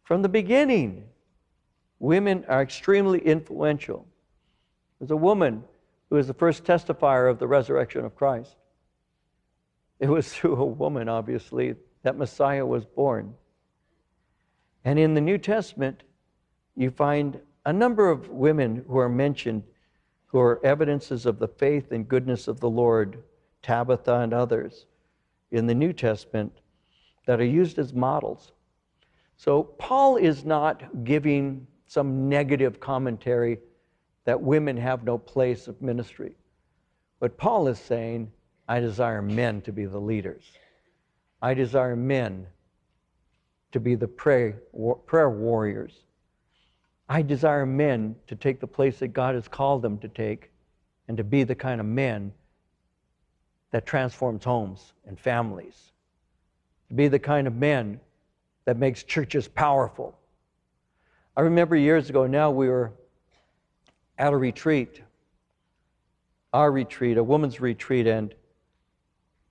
From the beginning, women are extremely influential. There's a woman who was the first testifier of the resurrection of Christ. It was through a woman, obviously, that Messiah was born. And in the New Testament, you find a number of women who are mentioned who are evidences of the faith and goodness of the Lord, Tabitha and others in the New Testament that are used as models. So Paul is not giving some negative commentary that women have no place of ministry. But Paul is saying, I desire men to be the leaders. I desire men to be the prayer warriors. I desire men to take the place that God has called them to take and to be the kind of men that transforms homes and families, to be the kind of men that makes churches powerful. I remember years ago now we were at a retreat, our retreat, a woman's retreat, and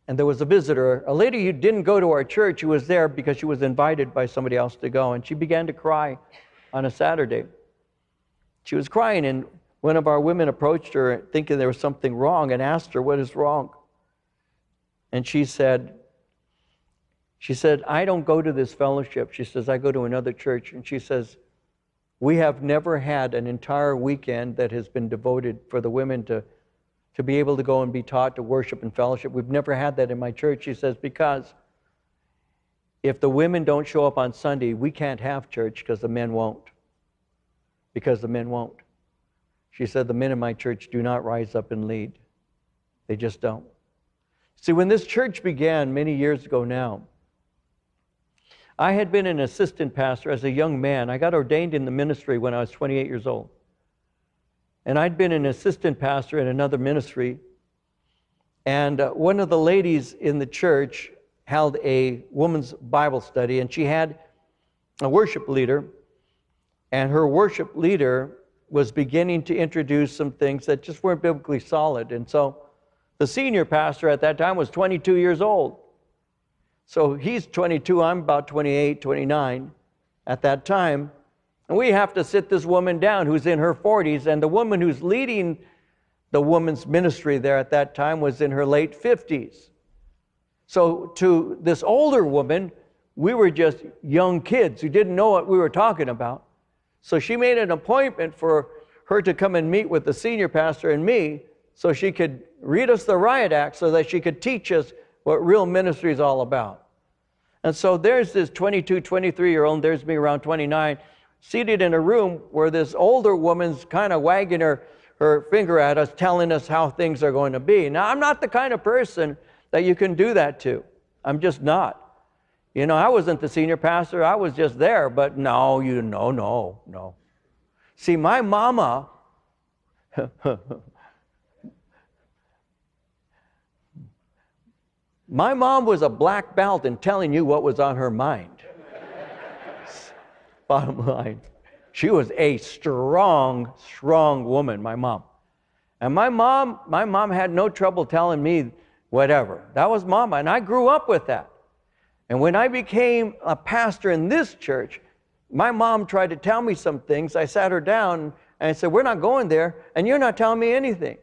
there was a visitor, a lady who didn't go to our church, who was there because she was invited by somebody else to go, and she began to cry on a Saturday. She was crying, and one of our women approached her thinking there was something wrong and asked her, what is wrong? And she said, I don't go to this fellowship. She says, I go to another church. And she says, we have never had an entire weekend that has been devoted for the women to be able to go and be taught to worship and fellowship. We've never had that in my church. She says, because if the women don't show up on Sunday, we can't have church because the men won't. Because the men won't. She said, the men in my church do not rise up and lead. They just don't. See, when this church began many years ago now, I had been an assistant pastor as a young man. I got ordained in the ministry when I was 28 years old. And I'd been an assistant pastor in another ministry. And one of the ladies in the church held a woman's Bible study, and she had a worship leader. And her worship leader was beginning to introduce some things that just weren't biblically solid. And so the senior pastor at that time was 22 years old. So he's 22, I'm about 28, 29 at that time. And we have to sit this woman down who's in her 40s, and the woman who's leading the woman's ministry there at that time was in her late 50s. So to this older woman, we were just young kids who didn't know what we were talking about. So she made an appointment for her to come and meet with the senior pastor and me, so she could read us the riot act so that she could teach us what real ministry is all about. And so there's this 22, 23-year-old, there's me around 29, seated in a room where this older woman's kind of wagging her finger at us, telling us how things are going to be. Now, I'm not the kind of person that you can do that to. I'm just not. You know, I wasn't the senior pastor. I was just there. But no, no. See, my mama... My mom was a black belt in telling you what was on her mind. Bottom line, she was a strong, strong woman, my mom. And my mom had no trouble telling me whatever. That was mama, and I grew up with that. And when I became a pastor in this church, My mom tried to tell me some things. I sat her down and I said, we're not going there, and you're not telling me anything.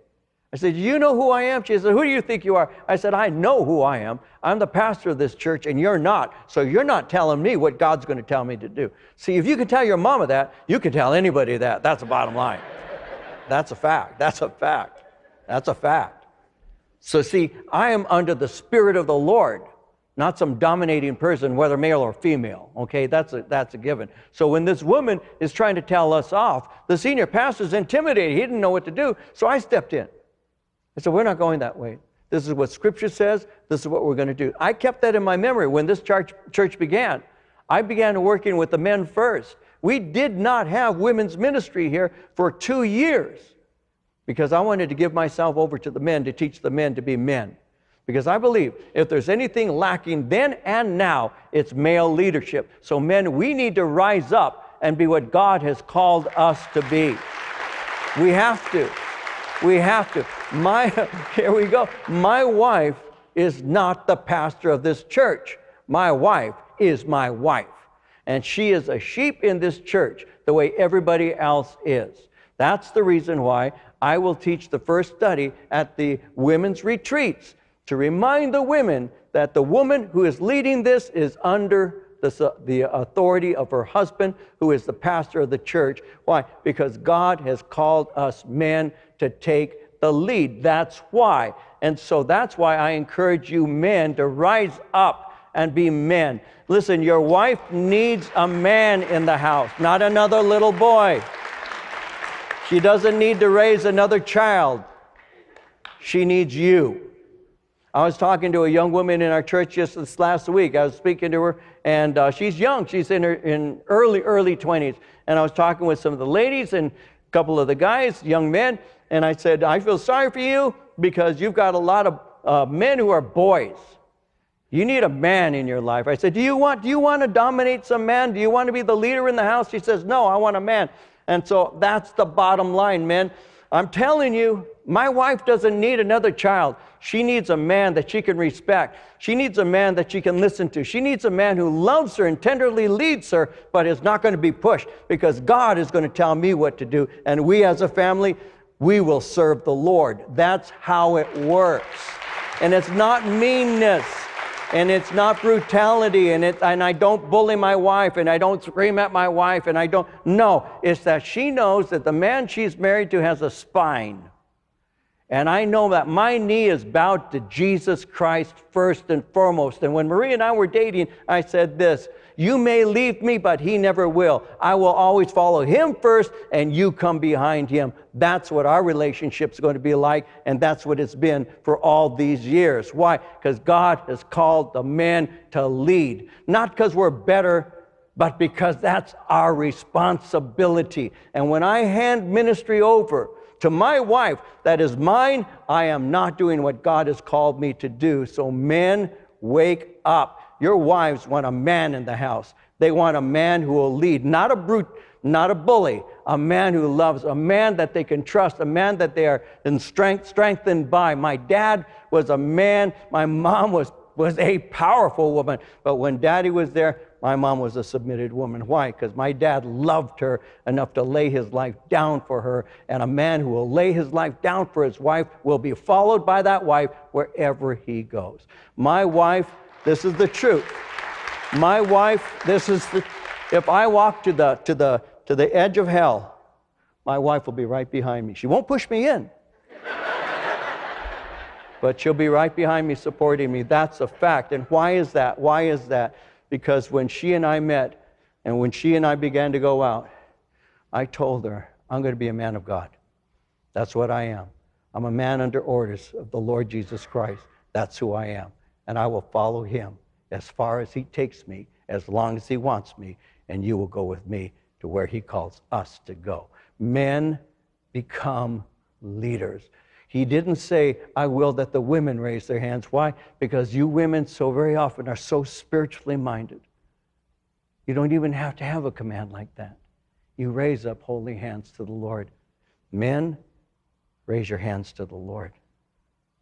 I said, you know who I am? She said, who do you think you are? I said, I know who I am. I'm the pastor of this church, and you're not. So you're not telling me what God's going to tell me to do. See, if you can tell your mama that, you can tell anybody that. That's the bottom line. That's a fact. That's a fact. That's a fact. So see, I am under the Spirit of the Lord, not some dominating person, whether male or female, okay? That's a given. So when this woman is trying to tell us off, the senior pastor's intimidated. He didn't know what to do, so I stepped in. I said, we're not going that way. This is what Scripture says. This is what we're going to do. I kept that in my memory when this church began. I began working with the men first. We did not have women's ministry here for 2 years because I wanted to give myself over to the men, to teach the men to be men. Because I believe if there's anything lacking then and now, it's male leadership. So men, we need to rise up and be what God has called us to be. We have to. We have to. Here we go. My wife is not the pastor of this church. My wife is my wife. And she is a sheep in this church the way everybody else is. That's the reason why I will teach the first study at the women's retreats, to remind the women that the woman who is leading this is under the authority of her husband, who is the pastor of the church. Why? Because God has called us men to take the lead. That's why. And so that's why I encourage you men to rise up and be men. Listen, your wife needs a man in the house, not another little boy. She doesn't need to raise another child. She needs you. I was talking to a young woman in our church just this last week. I was speaking to her, and she's young. She's in early 20s. And I was talking with some of the ladies and a couple of the guys, young men, and I said, I feel sorry for you because you've got a lot of men who are boys. You need a man in your life. I said, do you want to dominate some man? Do you want to be the leader in the house? She says, no, I want a man. And so that's the bottom line, men. I'm telling you, my wife doesn't need another child. She needs a man that she can respect. She needs a man that she can listen to. She needs a man who loves her and tenderly leads her, but is not going to be pushed, because God is going to tell me what to do. And we as a family, we will serve the Lord. That's how it works. And it's not meanness, and it's not brutality, and I don't bully my wife, and I don't scream at my wife, and I don't. No, it's that she knows that the man she's married to has a spine. And I know that my knee is bowed to Jesus Christ first and foremost. And when Marie and I were dating, I said this, you may leave me, but he never will. I will always follow him first, and you come behind him. That's what our relationship's going to be like, and that's what it's been for all these years. Why? Because God has called the men to lead. Not because we're better, but because that's our responsibility. And when I hand ministry over to my wife, that is mine, I am not doing what God has called me to do. So men, wake up. Your wives want a man in the house. They want a man who will lead, not a brute, not a bully, a man who loves, a man that they can trust, a man that they are strengthened by. My dad was a man. My mom was a powerful woman. But when daddy was there, my mom was a submitted woman. Why? Because my dad loved her enough to lay his life down for her. And a man who will lay his life down for his wife will be followed by that wife wherever he goes. My wife, this is the truth. My wife, this is the, if I walk to the edge of hell, my wife will be right behind me. She won't push me in. But she'll be right behind me, supporting me. That's a fact. And why is that? Why is that? Because when she and I met, and when she and I began to go out, I told her, I'm going to be a man of God. That's what I am. I'm a man under orders of the Lord Jesus Christ. That's who I am. And I will follow him as far as he takes me, as long as he wants me, and you will go with me to where he calls us to go. Men become leaders. He didn't say, I will that the women raise their hands. Why? Because you women so very often are so spiritually minded. You don't even have to have a command like that. You raise up holy hands to the Lord. Men, raise your hands to the Lord.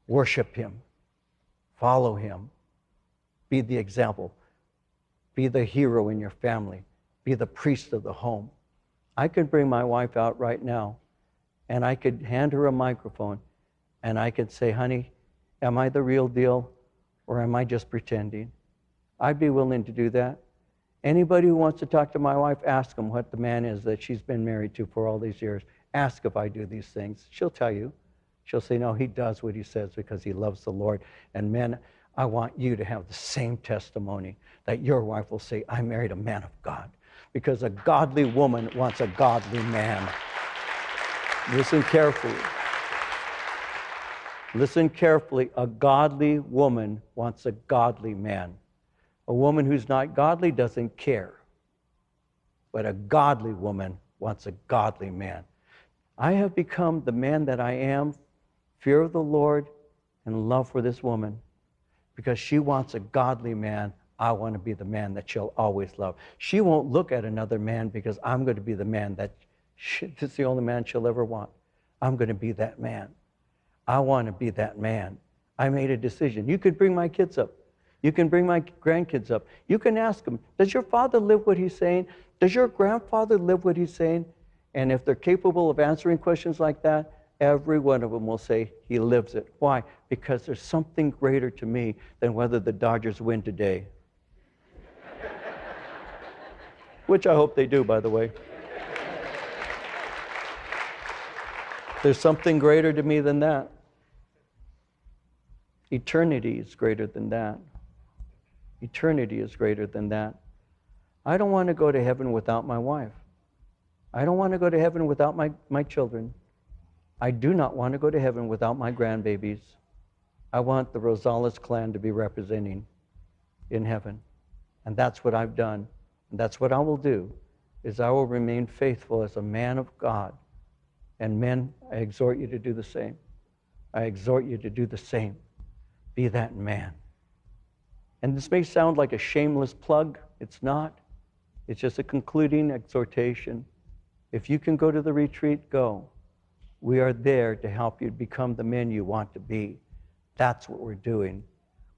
Worship him. Follow him. Be the example. Be the hero in your family. be the priest of the home. I could bring my wife out right now, and I could hand her a microphone, and I could say, honey, am I the real deal, or am I just pretending? I'd be willing to do that. Anybody who wants to talk to my wife, ask them what the man is that she's been married to for all these years. Ask if I do these things. She'll tell you. She'll say, no, he does what he says because he loves the Lord. And men, I want you to have the same testimony that your wife will say, I married a man of God, because a godly woman wants a godly man. Listen carefully. Listen carefully. A godly woman wants a godly man. A woman who's not godly doesn't care. But a godly woman wants a godly man. I have become the man that I am, fear of the Lord and love for this woman. Because she wants a godly man, I want to be the man that she'll always love. She won't look at another man because I'm going to be the man that it's the only man she'll ever want. I'm going to be that man. I want to be that man. I made a decision. You could bring my kids up. You can bring my grandkids up. You can ask them, does your father live what he's saying? Does your grandfather live what he's saying? And if they're capable of answering questions like that, every one of them will say, he lives it. Why? Because there's something greater to me than whether the Dodgers win today. Which I hope they do, by the way. There's something greater to me than that. Eternity is greater than that. Eternity is greater than that. I don't want to go to heaven without my wife. I don't want to go to heaven without my children. I do not want to go to heaven without my grandbabies. I want the Rosales clan to be representing in heaven. And that's what I've done. And that's what I will do, is I will remain faithful as a man of God. And men, I exhort you to do the same. I exhort you to do the same. Be that man. And this may sound like a shameless plug. It's not. It's just a concluding exhortation. If you can go to the retreat, go. We are there to help you become the men you want to be. That's what we're doing.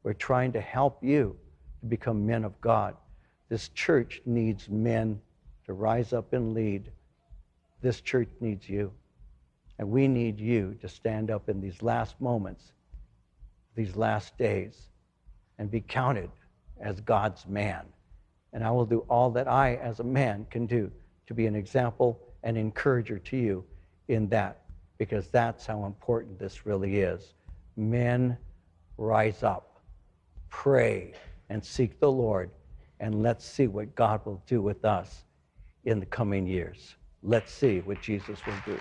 We're trying to help you to become men of God. This church needs men to rise up and lead. This church needs you. And we need you to stand up in these last moments, these last days, and be counted as God's man. And I will do all that I, as a man, can do to be an example and encourager to you in that, because that's how important this really is. Men, rise up, pray, and seek the Lord, and let's see what God will do with us in the coming years. Let's see what Jesus will do.